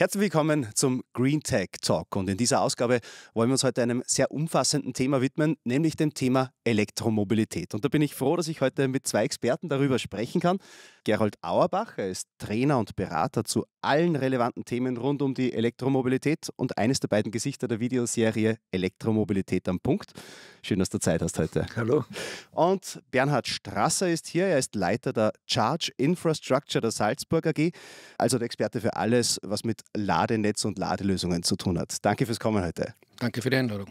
Herzlich willkommen zum Green Tech-Talk und in dieser Ausgabe wollen wir uns heute einem sehr umfassenden Thema widmen, nämlich dem Thema Elektromobilität. Und da bin ich froh, dass ich heute mit zwei Experten darüber sprechen kann. Gerold Auerbach, er ist Trainer und Berater zu allen relevanten Themen rund um die Elektromobilität und eines der beiden Gesichter der Videoserie Elektromobilität am Punkt. Schön, dass du Zeit hast heute. Hallo. Und Bernhard Strasser ist hier, er ist Leiter der Charge Infrastructure der Salzburg AG, also der Experte für alles, was mit Ladenetz und Ladelösungen zu tun hat. Danke fürs Kommen heute. Danke für die Einladung.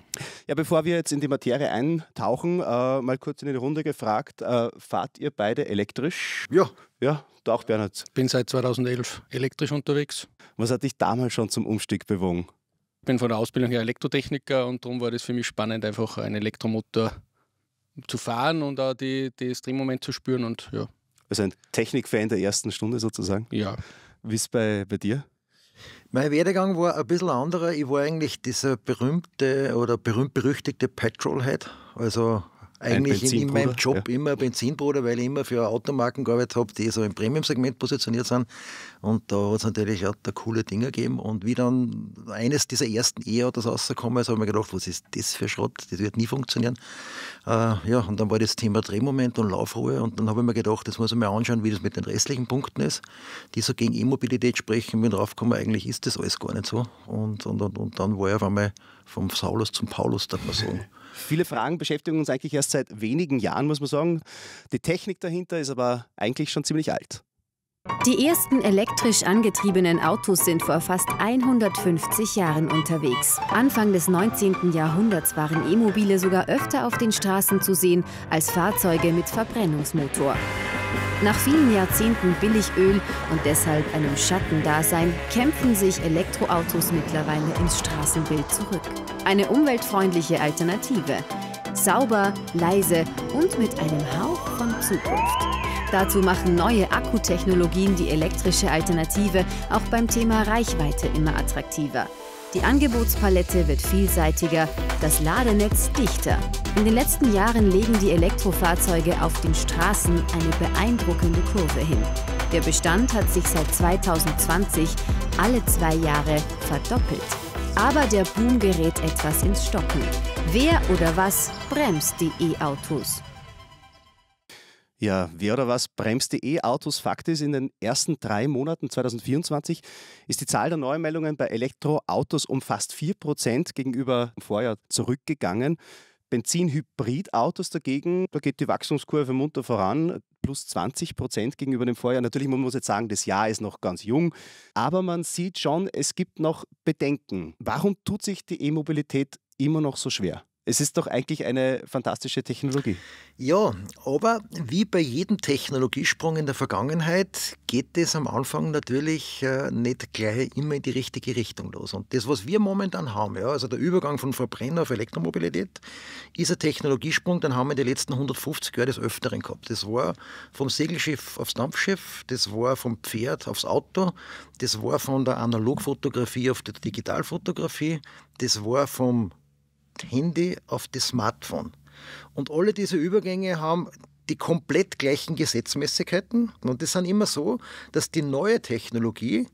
Ja, bevor wir jetzt in die Materie eintauchen, mal kurz in die Runde gefragt, fahrt ihr beide elektrisch? Ja. Ja, du auch, Bernhard? Ich bin seit 2011 elektrisch unterwegs. Was hat dich damals schon zum Umstieg bewogen? Ich bin von der Ausbildung her Elektrotechniker und darum war das für mich spannend, einfach einen Elektromotor zu fahren und auch das Drehmoment zu spüren. Und, ja. Also ein Technikfan der ersten Stunde sozusagen? Ja. Wie ist es bei dir? Mein Werdegang war ein bisschen anderer. Ich war eigentlich dieser berühmte oder berühmt-berüchtigte Petrolhead. Also eigentlich in meinem Job ja. Immer Benzinbruder, weil ich immer für Automarken gearbeitet habe, die so im Premium-Segment positioniert sind. Und da hat es natürlich auch da coole Dinge gegeben. Und wie dann eines dieser ersten E-Autos rausgekommen ist, habe ich mir gedacht, was ist das für Schrott? Das wird nie funktionieren. Ja, und dann war das Thema Drehmoment und Laufruhe. Und dann habe ich mir gedacht, das muss ich mir anschauen, wie das mit den restlichen Punkten ist, die so gegen E-Mobilität sprechen. Bin draufgekommen, eigentlich ist das alles gar nicht so. Und dann war ich auf einmal vom Saulus zum Paulus der Person. Viele Fragen beschäftigen uns eigentlich erst seit wenigen Jahren, muss man sagen. Die Technik dahinter ist aber eigentlich schon ziemlich alt. Die ersten elektrisch angetriebenen Autos sind vor fast 150 Jahren unterwegs. Anfang des 19. Jahrhunderts waren E-Mobile sogar öfter auf den Straßen zu sehen als Fahrzeuge mit Verbrennungsmotor. Nach vielen Jahrzehnten Billigöl und deshalb einem Schattendasein kämpfen sich Elektroautos mittlerweile ins Straßenbild zurück. Eine umweltfreundliche Alternative. Sauber, leise und mit einem Hauch von Zukunft. Dazu machen neue Akkutechnologien die elektrische Alternative auch beim Thema Reichweite immer attraktiver. Die Angebotspalette wird vielseitiger, das Ladenetz dichter. In den letzten Jahren legen die Elektrofahrzeuge auf den Straßen eine beeindruckende Kurve hin. Der Bestand hat sich seit 2020 alle 2 Jahre verdoppelt. Aber der Boom gerät etwas ins Stocken. Wer oder was bremst die E-Autos? Ja, wer oder was bremst die E-Autos? Fakt ist, in den ersten 3 Monaten 2024 ist die Zahl der Neumeldungen bei Elektroautos um fast 4% gegenüber dem Vorjahr zurückgegangen. Benzin-Hybrid-Autos dagegen, da geht die Wachstumskurve munter voran, plus 20% gegenüber dem Vorjahr. Natürlich, man muss jetzt sagen, das Jahr ist noch ganz jung, aber man sieht schon, es gibt noch Bedenken. Warum tut sich die E-Mobilität immer noch so schwer? Es ist doch eigentlich eine fantastische Technologie. Ja, aber wie bei jedem Technologiesprung in der Vergangenheit geht es am Anfang natürlich nicht gleich immer in die richtige Richtung los. Und das, was wir momentan haben, ja, also der Übergang von Verbrenner auf Elektromobilität, ist ein Technologiesprung, den haben wir in den letzten 150 Jahren des Öfteren gehabt. Das war vom Segelschiff aufs Dampfschiff, das war vom Pferd aufs Auto, das war von der Analogfotografie auf die Digitalfotografie, das war vom Handy auf das Smartphone. Und alle diese Übergänge haben die komplett gleichen Gesetzmäßigkeiten. Und das sind immer so, dass die neue Technologie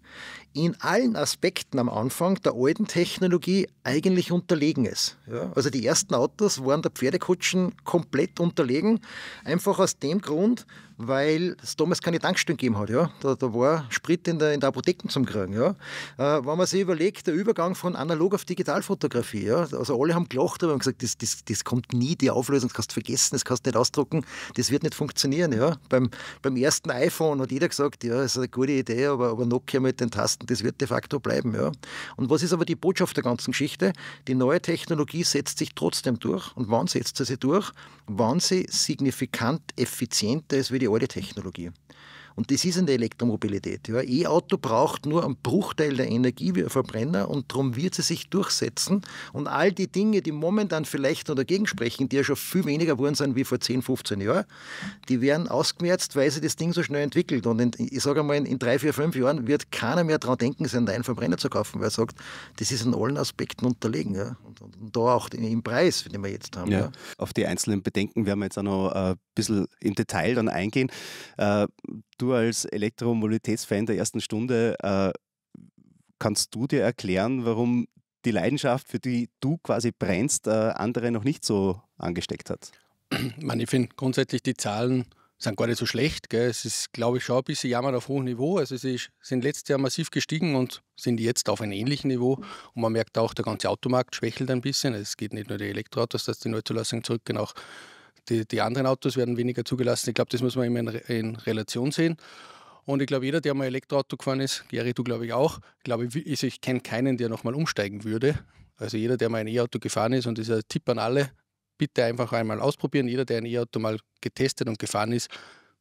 in allen Aspekten am Anfang der alten Technologie eigentlich unterlegen ist. Ja, also die ersten Autos waren der Pferdekutschen komplett unterlegen, einfach aus dem Grund, weil es damals keine Tankstellen gegeben hat. Ja. Da war Sprit in der Apotheken zum Kriegen. Ja. Wenn man sich überlegt, der Übergang von analog auf Digitalfotografie, ja, also alle haben gelacht, aber haben gesagt, das kommt nie, die Auflösung, das kannst du vergessen, das kannst du nicht ausdrucken, das wird nicht funktionieren. Ja. Beim ersten iPhone hat jeder gesagt, ja, das ist eine gute Idee, aber Nokia mit den Tasten, das wird de facto bleiben. Ja. Und was ist aber die Botschaft der ganzen Geschichte? Die neue Technologie setzt sich trotzdem durch. Und wann setzt sie sich durch? Wann sie signifikant effizienter ist wie die alte Technologie. Und das ist in der Elektromobilität. Ja. E-Auto braucht nur einen Bruchteil der Energie wie ein Verbrenner und darum wird sie sich durchsetzen. Und all die Dinge, die momentan vielleicht noch dagegen sprechen, die ja schon viel weniger geworden sind wie vor 10, 15 Jahren, die werden ausgemerzt, weil sich das Ding so schnell entwickelt. Und ich sage mal, in 3, 4, 5 Jahren wird keiner mehr daran denken, sich einen Verbrenner zu kaufen, weil er sagt, das ist in allen Aspekten unterlegen. Ja. Und da auch im Preis, den wir jetzt haben. Ja. Ja. Auf die einzelnen Bedenken werden wir jetzt auch noch ein bisschen im Detail dann eingehen. Du als Elektromobilitätsfan der ersten Stunde, kannst du dir erklären, warum die Leidenschaft, für die du quasi brennst, andere noch nicht so angesteckt hat? Ich finde grundsätzlich, die Zahlen sind gar nicht so schlecht. Gell? Es ist, glaube ich, schon ein bisschen jammern auf hohem Niveau. Also sie sind letztes Jahr massiv gestiegen und sind jetzt auf einem ähnlichen Niveau. Und man merkt auch, der ganze Automarkt schwächelt ein bisschen. Es geht nicht nur die Elektroautos, dass die Neuzulassungen zurückgehen, auch die anderen Autos werden weniger zugelassen. Ich glaube, das muss man immer in Relation sehen. Und ich glaube, jeder, der mal Elektroauto gefahren ist, Gary, du glaube ich auch, ich kenne keinen, der nochmal umsteigen würde. Also jeder, der mal ein E-Auto gefahren ist, und das ist ein Tipp an alle, bitte einfach einmal ausprobieren. Jeder, der ein E-Auto mal getestet und gefahren ist,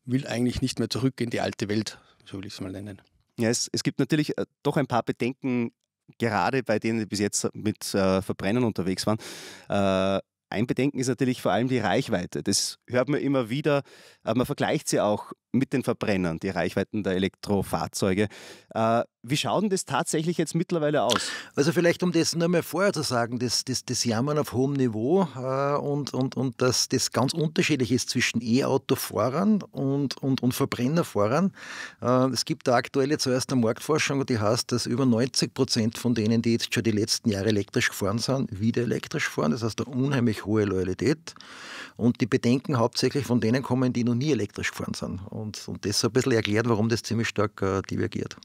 will eigentlich nicht mehr zurück in die alte Welt, so will ich es mal nennen. Ja, es gibt natürlich doch ein paar Bedenken, gerade bei denen, die bis jetzt mit Verbrennern unterwegs waren. Ein Bedenken ist natürlich vor allem die Reichweite. Das hört man immer wieder, aber man vergleicht sie auch mit den Verbrennern, die Reichweiten der Elektrofahrzeuge. Wie schaut denn das tatsächlich jetzt mittlerweile aus? Also vielleicht, um das nur mal vorher zu sagen, das Jammern auf hohem Niveau und dass das ganz unterschiedlich ist zwischen E-Auto-Fahrern und Verbrennerfahrern. Es gibt da aktuell zuerst eine Marktforschung, die heißt, dass über 90% von denen, die jetzt schon die letzten Jahre elektrisch gefahren sind, wieder elektrisch fahren. Das heißt, eine unheimlich hohe Loyalität. Und die Bedenken hauptsächlich von denen kommen, die noch nie elektrisch gefahren sind. Und das so ein bisschen erklärt, warum das ziemlich stark divergiert.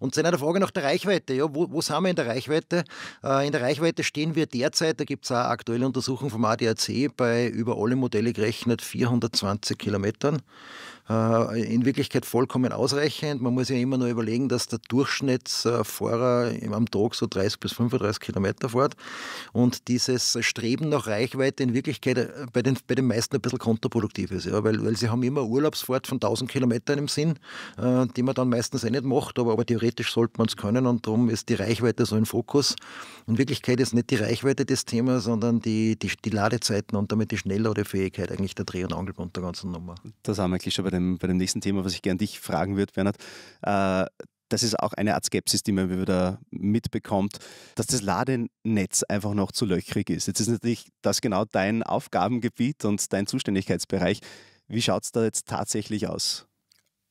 Und zu einer Frage nach der Reichweite. Ja, wo sind wir in der Reichweite? In der Reichweite stehen wir derzeit, da gibt es auch aktuelle Untersuchungen vom ADAC, bei über alle Modelle gerechnet 420 Kilometern. In Wirklichkeit vollkommen ausreichend. Man muss ja immer nur überlegen, dass der Durchschnittsfahrer am Tag so 30 bis 35 Kilometer fährt. Und dieses Streben nach Reichweite in Wirklichkeit bei den meisten ein bisschen kontraproduktiv ist. Ja, weil sie haben immer Urlaubsfahrt von 1000 Kilometern im Sinn, die man dann meistens eh nicht macht, aber theoretisch sollte man es können, und darum ist die Reichweite so im Fokus. In Wirklichkeit ist nicht die Reichweite das Thema, sondern die Ladezeiten und damit die Schnellladefähigkeit eigentlich der Dreh- und Angelpunkt der ganzen Nummer. Das haben wir eigentlich schon bei dem nächsten Thema, was ich gerne dich fragen würde, Bernhard. Das ist auch eine Art Skepsis, die man wieder mitbekommt, dass das Ladenetz einfach noch zu löchrig ist. Jetzt ist natürlich das genau dein Aufgabengebiet und dein Zuständigkeitsbereich. Wie schaut es da jetzt tatsächlich aus?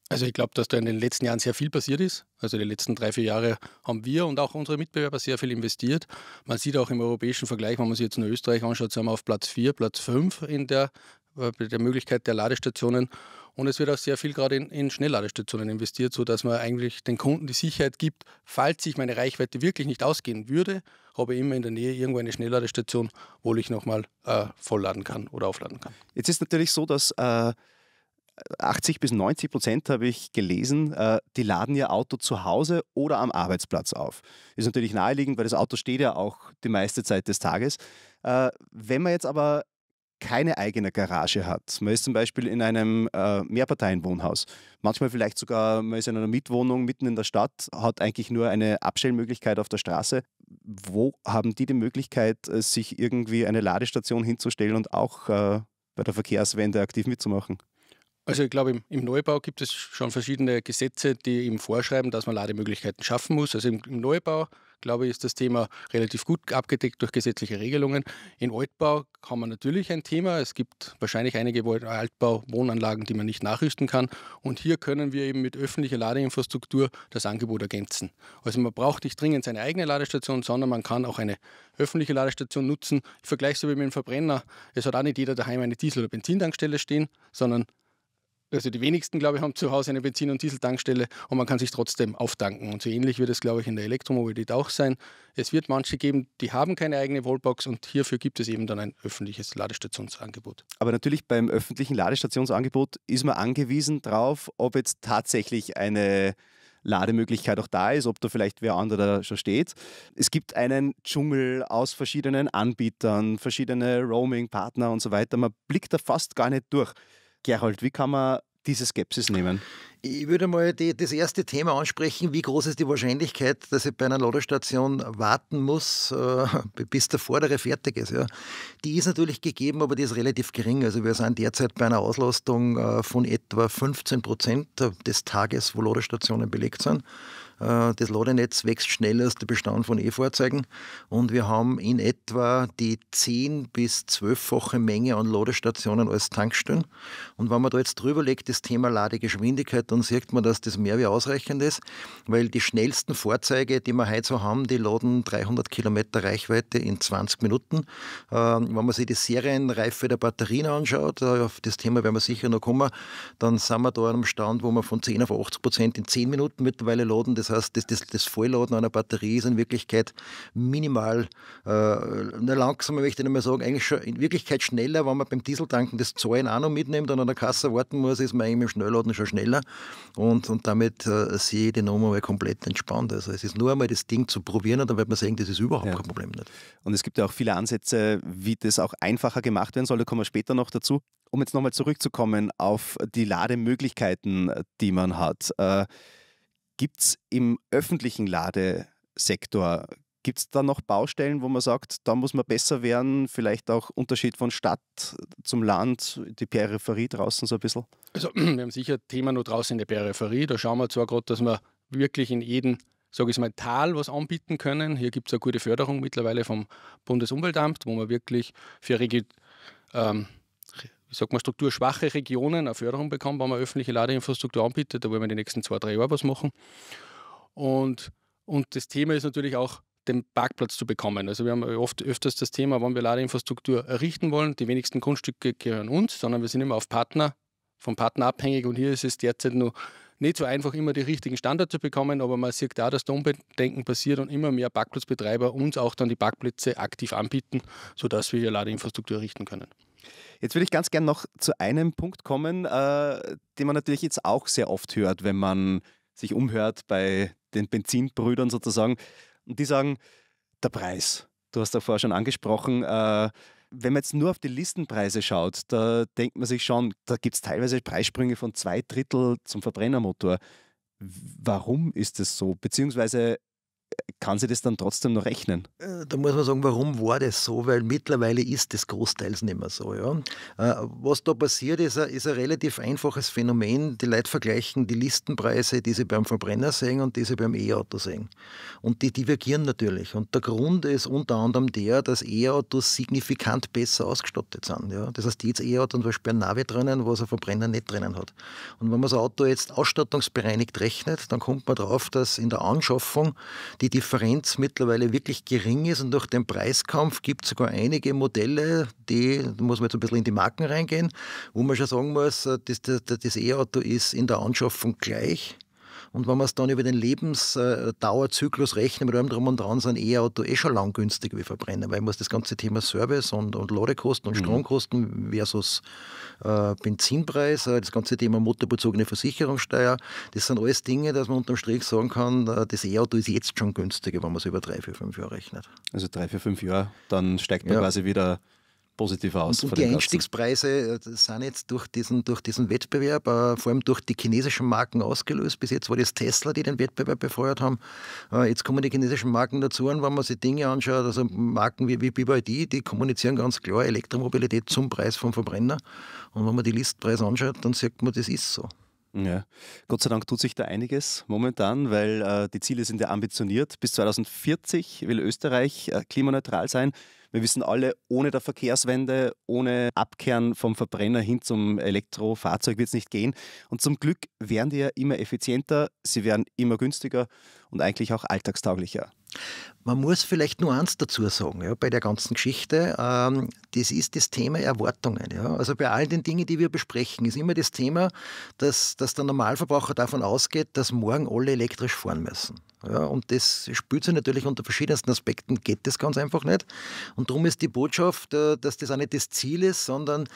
Also ich glaube, dass da in den letzten Jahren sehr viel passiert ist. Also die letzten 3-4 Jahre haben wir und auch unsere Mitbewerber sehr viel investiert. Man sieht auch im europäischen Vergleich, wenn man sich jetzt nur Österreich anschaut, sind wir auf Platz 4, Platz 5 bei der Möglichkeit der Ladestationen. Und es wird auch sehr viel gerade in Schnellladestationen investiert, sodass man eigentlich den Kunden die Sicherheit gibt, falls sich meine Reichweite wirklich nicht ausgehen würde, habe ich immer in der Nähe irgendwo eine Schnellladestation, wo ich nochmal vollladen kann oder aufladen kann. Jetzt ist natürlich so, dass 80 bis 90%, habe ich gelesen, die laden ihr Auto zu Hause oder am Arbeitsplatz auf. Ist natürlich naheliegend, weil das Auto steht ja auch die meiste Zeit des Tages. Wenn man jetzt aber keine eigene Garage hat, man ist zum Beispiel in einem Mehrparteienwohnhaus, manchmal vielleicht sogar, man ist in einer Mietwohnung mitten in der Stadt, hat eigentlich nur eine Abstellmöglichkeit auf der Straße. Wo haben die Möglichkeit, sich irgendwie eine Ladestation hinzustellen und auch bei der Verkehrswende aktiv mitzumachen? Also ich glaube, im Neubau gibt es schon verschiedene Gesetze, die eben vorschreiben, dass man Lademöglichkeiten schaffen muss. Also im Neubau, glaube ich, ist das Thema relativ gut abgedeckt durch gesetzliche Regelungen. Im Altbau haben wir natürlich ein Thema. Es gibt wahrscheinlich einige Altbau-Wohnanlagen, die man nicht nachrüsten kann. Und hier können wir eben mit öffentlicher Ladeinfrastruktur das Angebot ergänzen. Also man braucht nicht dringend seine eigene Ladestation, sondern man kann auch eine öffentliche Ladestation nutzen. Ich vergleiche es so wie mit dem Verbrenner. Es hat auch nicht jeder daheim eine Diesel- oder Benzintankstelle stehen, sondern also die wenigsten, glaube ich, haben zu Hause eine Benzin- und Dieseltankstelle, und man kann sich trotzdem auftanken. Und so ähnlich wird es, glaube ich, in der Elektromobilität auch sein. Es wird manche geben, die haben keine eigene Wallbox, und hierfür gibt es eben dann ein öffentliches Ladestationsangebot. Aber natürlich beim öffentlichen Ladestationsangebot ist man angewiesen drauf, ob jetzt tatsächlich eine Lademöglichkeit auch da ist, ob da vielleicht wer anderer schon steht. Es gibt einen Dschungel aus verschiedenen Anbietern, verschiedene Roaming-Partner und so weiter. Man blickt da fast gar nicht durch. Gerold, wie kann man diese Skepsis nehmen? Ich würde mal das erste Thema ansprechen: Wie groß ist die Wahrscheinlichkeit, dass ich bei einer Ladestation warten muss, bis der vordere fertig ist? Ja? Die ist natürlich gegeben, aber die ist relativ gering. Also wir sind derzeit bei einer Auslastung von etwa 15% des Tages, wo Ladestationen belegt sind. Das Ladenetz wächst schneller als der Bestand von E-Fahrzeugen, und wir haben in etwa die 10- bis 12-fache Menge an Ladestationen als Tankstellen. Und wenn man da jetzt drüber legt, das Thema Ladegeschwindigkeit und dann sieht man, dass das mehr wie ausreichend ist, weil die schnellsten Fahrzeuge, die wir heute so haben, die laden 300 Kilometer Reichweite in 20 Minuten. Wenn man sich die Serienreife der Batterien anschaut, auf das Thema werden wir sicher noch kommen, dann sind wir da an einem Stand, wo wir von 10 auf 80% in 10 Minuten mittlerweile laden. Das heißt, das Vollladen einer Batterie ist in Wirklichkeit minimal, langsamer möchte ich nicht mehr sagen, eigentlich schon in Wirklichkeit schneller, wenn man beim Dieseltanken das Zahlen auch noch mitnimmt und an der Kasse warten muss, ist man eigentlich mit dem Schnellladen schon schneller und damit sehe ich die Nummer mal komplett entspannt. Also es ist nur einmal das Ding zu probieren und dann wird man sehen, das ist überhaupt kein Problem. Nicht. Und es gibt ja auch viele Ansätze, wie das auch einfacher gemacht werden soll, da kommen wir später noch dazu. Um jetzt nochmal zurückzukommen auf die Lademöglichkeiten, die man hat. Gibt es im öffentlichen Ladesektor, gibt es da noch Baustellen, wo man sagt, da muss man besser werden, vielleicht auch Unterschied von Stadt zum Land, die Peripherie draußen so ein bisschen? Also wir haben sicher Thema nur draußen in der Peripherie. Da schauen wir zwar gerade, dass wir wirklich in jedem, sage ich mal, Tal was anbieten können. Hier gibt es eine gute Förderung mittlerweile vom Bundesumweltamt, wo man wirklich für strukturschwache Regionen eine Förderung bekommt, wenn man öffentliche Ladeinfrastruktur anbietet. Da wollen wir die nächsten 2-3 Jahre was machen. Und das Thema ist natürlich auch, den Parkplatz zu bekommen. Also wir haben oft öfters das Thema, wann wir Ladeinfrastruktur errichten wollen, die wenigsten Grundstücke gehören uns, sondern wir sind immer vom Partner abhängig und hier ist es derzeit noch nicht so einfach, immer die richtigen Standards zu bekommen, aber man sieht da, dass da Umdenken passiert und immer mehr Parkplatzbetreiber uns auch dann die Parkplätze aktiv anbieten, sodass wir hier Ladeinfrastruktur errichten können. Jetzt würde ich ganz gern noch zu einem Punkt kommen, den man natürlich jetzt auch sehr oft hört, wenn man sich umhört bei den Benzinbrüdern sozusagen. Und die sagen, der Preis, du hast davor schon angesprochen, wenn man jetzt nur auf die Listenpreise schaut, da denkt man sich schon, da gibt es teilweise Preissprünge von 2/3 zum Verbrennermotor. Warum ist das so? Beziehungsweise kann sich das dann trotzdem noch rechnen? Da muss man sagen, warum war das so? Weil mittlerweile ist das großteils nicht mehr so. Ja. Was da passiert, ist ein relativ einfaches Phänomen. Die Leute vergleichen die Listenpreise, die sie beim Verbrenner sehen und die sie beim E-Auto sehen. Und die divergieren natürlich. Und der Grund ist unter anderem der, dass E-Autos signifikant besser ausgestattet sind. Ja. Das heißt, jedes E-Auto hat zum Beispiel ein Navi drinnen, was ein Verbrenner nicht drinnen hat. Und wenn man das Auto jetzt ausstattungsbereinigt rechnet, dann kommt man drauf, dass in der Anschaffung die Differenz mittlerweile wirklich gering ist und durch den Preiskampf gibt es sogar einige Modelle, die, da muss man jetzt ein bisschen in die Marken reingehen, wo man schon sagen muss, das E-Auto ist in der Anschaffung gleich. Und wenn man es dann über den Lebensdauerzyklus rechnet, mit allem drum und dran, sind E-Auto schon lang günstiger wie Verbrenner, weil man das ganze Thema Service und Ladekosten und Stromkosten versus Benzinpreis, das ganze Thema motorbezogene Versicherungssteuer, das sind alles Dinge, dass man unterm Strich sagen kann, das E-Auto ist jetzt schon günstiger, wenn man es über 3, 4, 5 Jahre rechnet. Also 3, 4, 5 Jahre, dann steigt man quasi wieder positiv aus. Und die Einstiegspreise sind jetzt durch diesen Wettbewerb, vor allem durch die chinesischen Marken ausgelöst. Bis jetzt war das Tesla, die den Wettbewerb befeuert haben. Jetzt kommen die chinesischen Marken dazu und wenn man sich Dinge anschaut, also Marken wie BYD, die kommunizieren ganz klar Elektromobilität zum Preis vom Verbrenner. Und wenn man die Listpreise anschaut, dann sagt man, das ist so. Ja, Gott sei Dank tut sich da einiges momentan, weil die Ziele sind ja ambitioniert. Bis 2040 will Österreich klimaneutral sein. Wir wissen alle, ohne der Verkehrswende, ohne Abkehren vom Verbrenner hin zum Elektrofahrzeug wird es nicht gehen. Und zum Glück werden die ja immer effizienter, sie werden immer günstiger und eigentlich auch alltagstauglicher. Man muss vielleicht nur eins dazu sagen, ja, bei der ganzen Geschichte, das ist das Thema Erwartungen. Ja. Also bei all den Dingen, die wir besprechen, ist immer das Thema, dass der Normalverbraucher davon ausgeht, dass morgen alle elektrisch fahren müssen. Ja, und das spürt sich natürlich unter verschiedensten Aspekten, geht das ganz einfach nicht. Und darum ist die Botschaft, dass das auch nicht das Ziel ist, sondern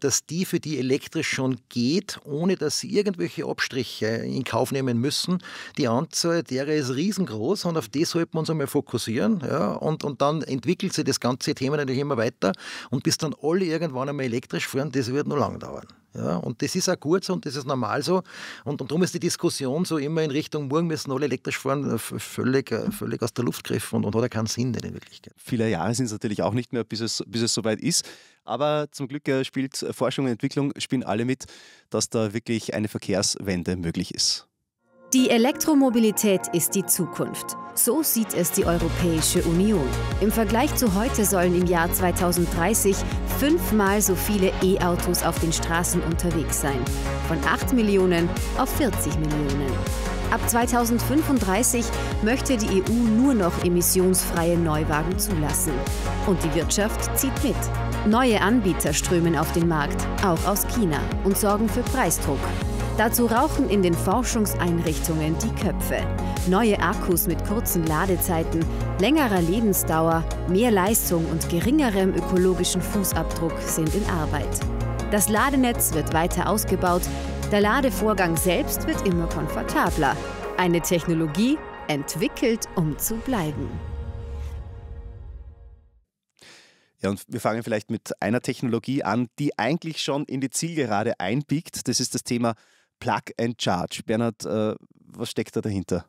dass die, für die elektrisch schon geht, ohne dass sie irgendwelche Abstriche in Kauf nehmen müssen. Die Anzahl derer ist riesengroß und auf die sollten wir uns einmal fokussieren. Ja, und dann entwickelt sich das ganze Thema natürlich immer weiter und bis dann alle irgendwann einmal elektrisch fahren, das wird noch lange dauern. Ja, und das ist auch gut so und das ist normal so. Und darum ist die Diskussion so immer in Richtung, morgen müssen alle elektrisch fahren, völlig aus der Luft gegriffen und hat ja keinen Sinn in Wirklichkeit. Viele Jahre sind es natürlich auch nicht mehr, bis es soweit ist. Aber zum Glück spielt Forschung und Entwicklung alle mit, dass da wirklich eine Verkehrswende möglich ist. Die Elektromobilität ist die Zukunft. So sieht es die Europäische Union. Im Vergleich zu heute sollen im Jahr 2030 fünfmal so viele E-Autos auf den Straßen unterwegs sein. Von 8 Millionen auf 40 Millionen. Ab 2035 möchte die EU nur noch emissionsfreie Neuwagen zulassen. Und die Wirtschaft zieht mit. Neue Anbieter strömen auf den Markt, auch aus China, und sorgen für Preisdruck. Dazu rauchen in den Forschungseinrichtungen die Köpfe. Neue Akkus mit kurzen Ladezeiten, längerer Lebensdauer, mehr Leistung und geringerem ökologischen Fußabdruck sind in Arbeit. Das Ladenetz wird weiter ausgebaut, der Ladevorgang selbst wird immer komfortabler. Eine Technologie entwickelt, um zu bleiben. Ja, und wir fangen vielleicht mit einer Technologie an, die eigentlich schon in die Zielgerade einbiegt. Das ist das Thema Plug and Charge. Bernhard, was steckt da dahinter?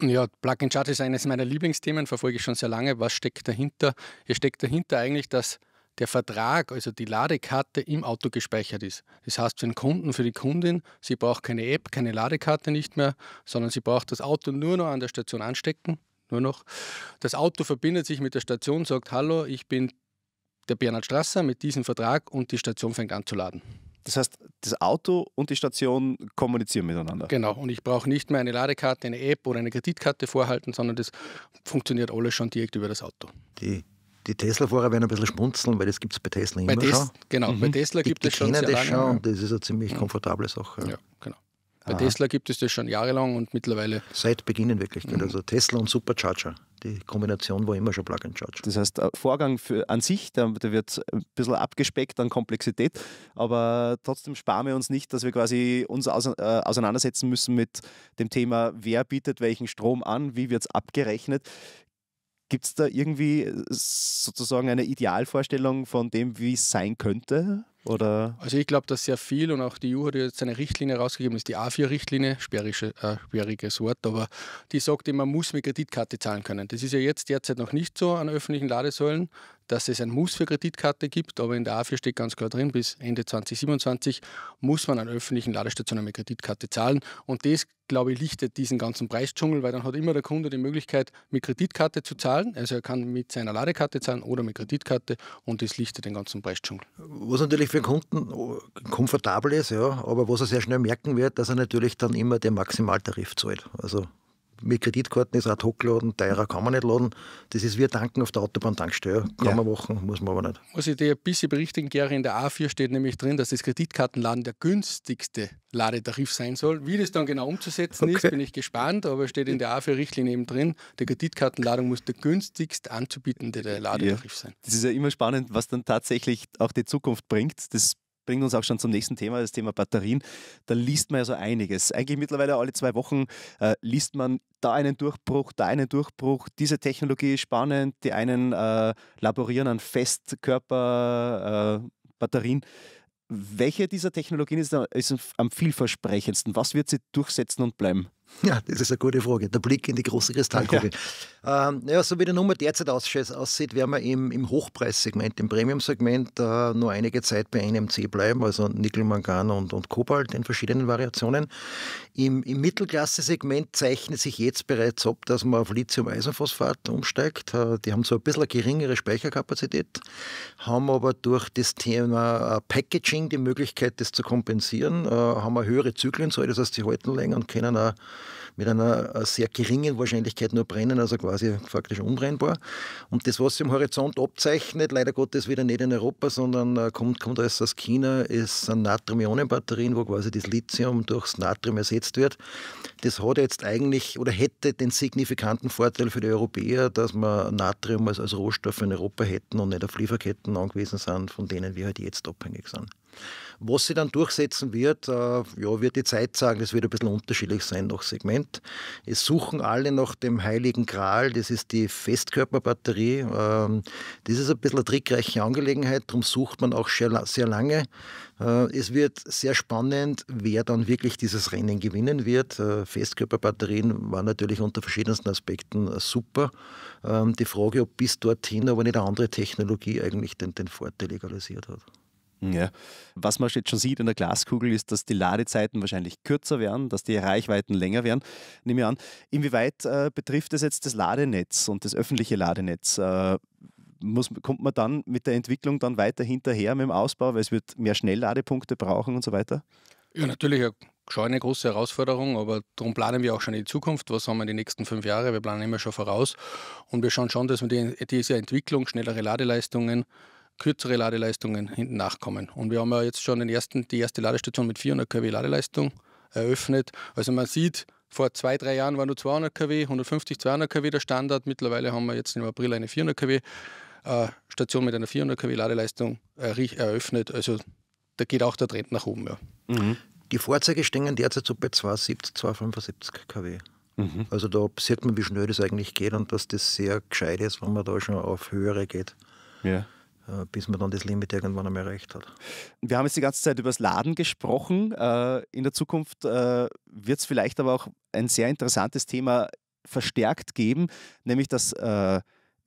Ja, Plug and Charge ist eines meiner Lieblingsthemen, verfolge ich schon sehr lange. Was steckt dahinter? Hier steckt dahinter eigentlich, dass der Vertrag, also die Ladekarte, im Auto gespeichert ist. Das heißt für den Kunden, für die Kundin, sie braucht keine App, keine Ladekarte nicht mehr, sondern sie braucht das Auto nur noch an der Station anstecken. Nur noch. Das Auto verbindet sich mit der Station, sagt: Hallo, ich bin der Bernhard Strasser mit diesem Vertrag, und die Station fängt an zu laden. Das heißt, das Auto und die Station kommunizieren miteinander. Genau, und ich brauche nicht mehr eine Ladekarte, eine App oder eine Kreditkarte vorhalten, sondern das funktioniert alles schon direkt über das Auto. Die Tesla-Fahrer werden ein bisschen schmunzeln, weil das gibt es bei Tesla immer schon. Genau, bei Tesla gibt es schon sehr lange. Die kennen das schon, und das ist eine ziemlich komfortable Sache. Ja, genau. Bei Tesla gibt es das schon jahrelang und mittlerweile. Seit Beginn in Wirklichkeit. Also Tesla und Supercharger. Die Kombination war immer schon Plug and Charge. Das heißt, der Vorgang an sich, der wird ein bisschen abgespeckt an Komplexität, aber trotzdem sparen wir uns nicht, dass wir quasi uns auseinandersetzen müssen mit dem Thema, wer bietet welchen Strom an, wie wird es abgerechnet. Gibt es da irgendwie sozusagen eine Idealvorstellung von dem, wie es sein könnte? Oder? Also ich glaube, dass sehr viel, und auch die EU hat jetzt eine Richtlinie rausgegeben, das ist die A4-Richtlinie, sperriges Wort, aber die sagt, man muss mit Kreditkarte zahlen können. Das ist ja jetzt derzeit noch nicht so an öffentlichen Ladesäulen, dass es ein Muss für Kreditkarte gibt, aber in der A4 steht ganz klar drin, bis Ende 2027 muss man an öffentlichen Ladestationen mit Kreditkarte zahlen, und das, glaube ich, lichtet diesen ganzen Preisdschungel, weil dann hat immer der Kunde die Möglichkeit, mit Kreditkarte zu zahlen, also er kann mit seiner Ladekarte zahlen oder mit Kreditkarte, und das lichtet den ganzen Preisdschungel. Was natürlich für den Kunden komfortabel ist, ja, aber was er sehr schnell merken wird, dass er natürlich dann immer den Maximaltarif zahlt. Also mit Kreditkarten ist ad hoc laden, teurer kann man nicht laden. Das ist wie tanken auf der Autobahntankstelle. Kann man machen, muss man aber nicht. Muss ich dir ein bisschen berichtigen, Gary, in der A4 steht nämlich drin, dass das Kreditkartenladen der günstigste Ladetarif sein soll. Wie das dann genau umzusetzen ist, bin ich gespannt, aber steht in der A4-Richtlinie eben drin, die Kreditkartenladung muss der günstigst anzubietende Ladetarif sein. Das ist ja immer spannend, was dann tatsächlich auch die Zukunft bringt. Das bringt uns auch schon zum nächsten Thema, das Thema Batterien. Da liest man ja so einiges. Eigentlich mittlerweile alle 2 Wochen liest man da einen Durchbruch, da einen Durchbruch. Diese Technologie ist spannend. Die einen laborieren an Festkörperbatterien. Welche dieser Technologien ist am vielversprechendsten? Was wird sie durchsetzen und bleiben? Ja, das ist eine gute Frage. Der Blick in die große Kristallkugel. Ja. Ja, so wie die Nummer derzeit aussieht, werden wir im Hochpreissegment, im Premium-Segment nur einige Zeit bei NMC bleiben, also Nickel, Mangan und Kobalt in verschiedenen Variationen. Im Mittelklasse-Segment zeichnet sich jetzt bereits ab, dass man auf Lithium-Eisenphosphat umsteigt. Die haben zwar ein bisschen eine geringere Speicherkapazität, haben aber durch das Thema Packaging die Möglichkeit, das zu kompensieren, haben eine höhere Zyklenzahl, das heißt, die halten länger und können auch mit einer sehr geringen Wahrscheinlichkeit nur brennen, also quasi faktisch unbrennbar. Und das, was sich im Horizont abzeichnet, leider Gottes wieder nicht in Europa, sondern kommt alles aus China, ist ein Natrium-Ionen-Batterien, wo quasi das Lithium durchs Natrium ersetzt wird. Das hat jetzt eigentlich oder hätte den signifikanten Vorteil für die Europäer, dass wir Natrium als Rohstoff in Europa hätten und nicht auf Lieferketten angewiesen sind, von denen wir halt jetzt abhängig sind. Was sie dann durchsetzen wird, wird die Zeit sagen, das wird ein bisschen unterschiedlich sein nach Segment. Es suchen alle nach dem heiligen Gral, das ist die Festkörperbatterie. Das ist ein bisschen eine trickreiche Angelegenheit, darum sucht man auch sehr lange. Es wird sehr spannend, wer dann wirklich dieses Rennen gewinnen wird. Festkörperbatterien waren natürlich unter verschiedensten Aspekten super. Die Frage, ob bis dorthin aber nicht eine andere Technologie eigentlich den Vorteil legalisiert hat. Ja. Was man jetzt schon sieht in der Glaskugel ist, dass die Ladezeiten wahrscheinlich kürzer werden, dass die Reichweiten länger werden, nehme ich an. Inwieweit betrifft das jetzt das Ladenetz und das öffentliche Ladenetz? Kommt man dann mit der Entwicklung dann weiter hinterher mit dem Ausbau, weil es wird mehr Schnellladepunkte brauchen und so weiter? Ja, natürlich schon eine große Herausforderung, aber darum planen wir auch schon in die Zukunft. Was haben wir in den nächsten 5 Jahren? Wir planen immer schon voraus und wir schauen schon, dass wir diese Entwicklung, schnellere Ladeleistungen, kürzere Ladeleistungen hinten nachkommen. Und wir haben ja jetzt schon die erste Ladestation mit 400 kW Ladeleistung eröffnet. Also man sieht, vor 2-3 Jahren waren nur 200 kW, 150, 200 kW der Standard. Mittlerweile haben wir jetzt im April eine 400 kW Station mit einer 400 kW Ladeleistung eröffnet. Also da geht auch der Trend nach oben. Ja. Mhm. Die Fahrzeuge stehen derzeit so bei 270, 275 kW. Mhm. Also da sieht man, wie schnell das eigentlich geht und dass das sehr gescheit ist, wenn man da schon auf höhere geht. Ja. Bis man dann das Limit irgendwann einmal erreicht hat. Wir haben jetzt die ganze Zeit über das Laden gesprochen. In der Zukunft wird es vielleicht aber auch ein sehr interessantes Thema verstärkt geben, nämlich dass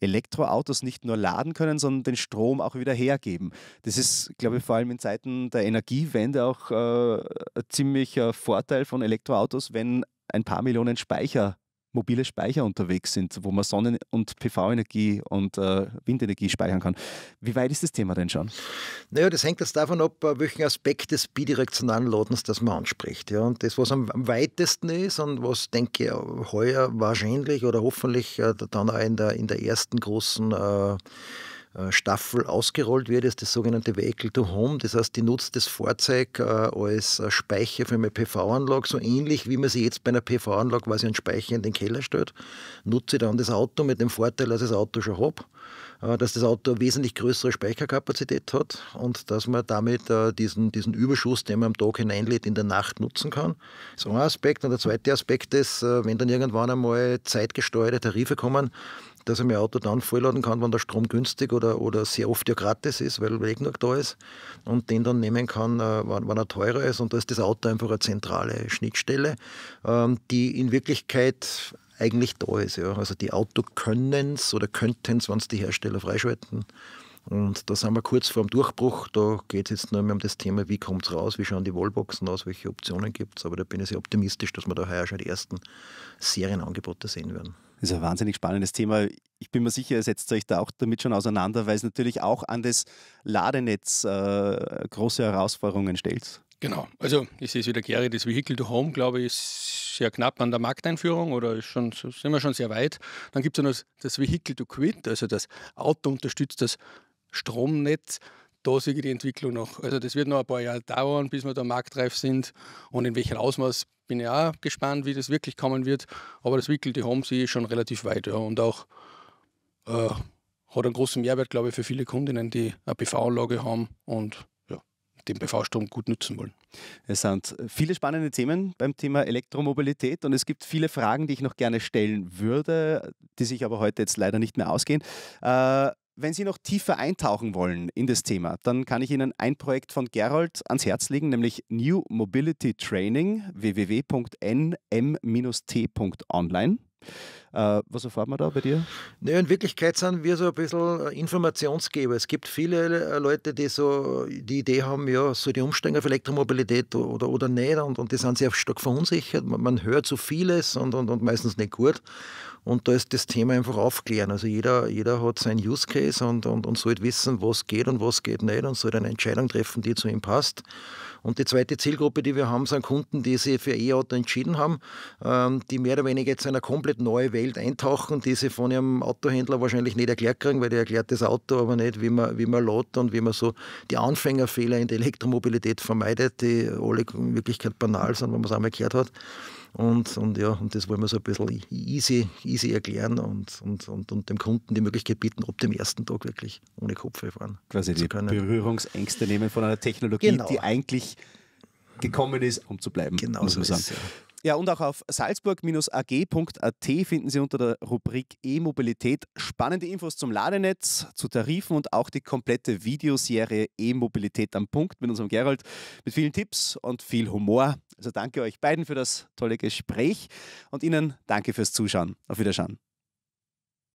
Elektroautos nicht nur laden können, sondern den Strom auch wieder hergeben. Das ist, glaube ich, vor allem in Zeiten der Energiewende auch ein ziemlicher Vorteil von Elektroautos, wenn ein paar Millionen mobile Speicher unterwegs sind, wo man Sonnen- und PV-Energie und Windenergie speichern kann. Wie weit ist das Thema denn schon? Naja, das hängt jetzt davon ab, welchen Aspekt des bidirektionalen Ladens das man anspricht. Ja, und das, was am weitesten ist und was, denke ich, heuer wahrscheinlich oder hoffentlich dann auch in der ersten großen Staffel ausgerollt wird, ist das sogenannte Vehicle-to-Home. Das heißt, die nutzt das Fahrzeug als Speicher für eine PV-Anlage, so ähnlich wie man sie jetzt bei einer PV-Anlage quasi einen Speicher in den Keller stellt. Nutze ich dann das Auto mit dem Vorteil, dass ich das Auto schon habe, dass das Auto eine wesentlich größere Speicherkapazität hat und dass man damit diesen Überschuss, den man am Tag hineinlädt, in der Nacht nutzen kann. Das ist ein Aspekt. Und der zweite Aspekt ist, wenn dann irgendwann einmal zeitgesteuerte Tarife kommen, dass ich mein Auto dann vollladen kann, wenn der Strom günstig oder sehr oft ja gratis ist, weil genug da ist und den dann nehmen kann, wenn er teurer ist. Und da ist das Auto einfach eine zentrale Schnittstelle, die in Wirklichkeit eigentlich da ist. Ja. Also die Auto können es oder könnten es, wenn es die Hersteller freischalten. Und da sind wir kurz vor dem Durchbruch. Da geht es jetzt nur mehr um das Thema, wie kommt es raus, wie schauen die Wallboxen aus, welche Optionen gibt es. Aber da bin ich sehr optimistisch, dass wir da heuer schon die ersten Serienangebote sehen werden. Das ist ein wahnsinnig spannendes Thema. Ich bin mir sicher, ihr setzt euch da auch damit schon auseinander, weil es natürlich auch an das Ladenetz große Herausforderungen stellt. Genau. Also ich sehe es wieder, Gary, das Vehicle-to-Home, glaube ich, ist sehr knapp an der Markteinführung oder sind wir schon sehr weit. Dann gibt es ja noch das Vehicle-to-Grid, also das Auto unterstützt das Stromnetz. Da sehe ich die Entwicklung noch. Also das wird noch ein paar Jahre dauern, bis wir da marktreif sind und in welchem Ausmaß. Bin ja auch gespannt, wie das wirklich kommen wird, aber das Vehicle-to-Home sehe ich schon relativ weit, ja, und auch hat einen großen Mehrwert, glaube ich, für viele Kundinnen, die eine PV-Anlage haben und ja, den PV-Strom gut nutzen wollen. Es sind viele spannende Themen beim Thema Elektromobilität und es gibt viele Fragen, die ich noch gerne stellen würde, die sich aber heute jetzt leider nicht mehr ausgehen. Wenn Sie noch tiefer eintauchen wollen in das Thema, dann kann ich Ihnen ein Projekt von Gerold ans Herz legen, nämlich New Mobility Training, www.nm-t.online. Was erfahren wir da bei dir? Naja, in Wirklichkeit sind wir so ein bisschen Informationsgeber. Es gibt viele Leute, die so die Idee haben, ja, so die Umstände auf Elektromobilität oder nicht, und die sind sehr stark verunsichert. Man hört so vieles und meistens nicht gut. Und da ist das Thema einfach aufklären. Also jeder hat seinen Use Case und sollte wissen, was geht und was geht nicht und sollte eine Entscheidung treffen, die zu ihm passt. Und die zweite Zielgruppe, die wir haben, sind Kunden, die sich für E-Auto entschieden haben, die mehr oder weniger jetzt in eine komplett neue Welt eintauchen, die sie von ihrem Autohändler wahrscheinlich nicht erklärt kriegen, weil der erklärt das Auto, aber nicht, wie man lädt und wie man so die Anfängerfehler in der Elektromobilität vermeidet, die alle in Wirklichkeit banal sind, wenn man es einmal erklärt hat. Und das wollen wir so ein bisschen easy erklären und dem Kunden die Möglichkeit bieten, ob dem ersten Tag wirklich ohne Kopfhörer fahren. Quasi die Berührungsängste nehmen von einer Technologie, genau, die eigentlich gekommen ist, um zu bleiben. Genau so ist es. Ja, und auch auf salzburg-ag.at finden Sie unter der Rubrik E-Mobilität spannende Infos zum Ladenetz, zu Tarifen und auch die komplette Videoserie E-Mobilität am Punkt mit unserem Gerold, mit vielen Tipps und viel Humor. Also danke euch beiden für das tolle Gespräch und Ihnen danke fürs Zuschauen. Auf Wiedersehen.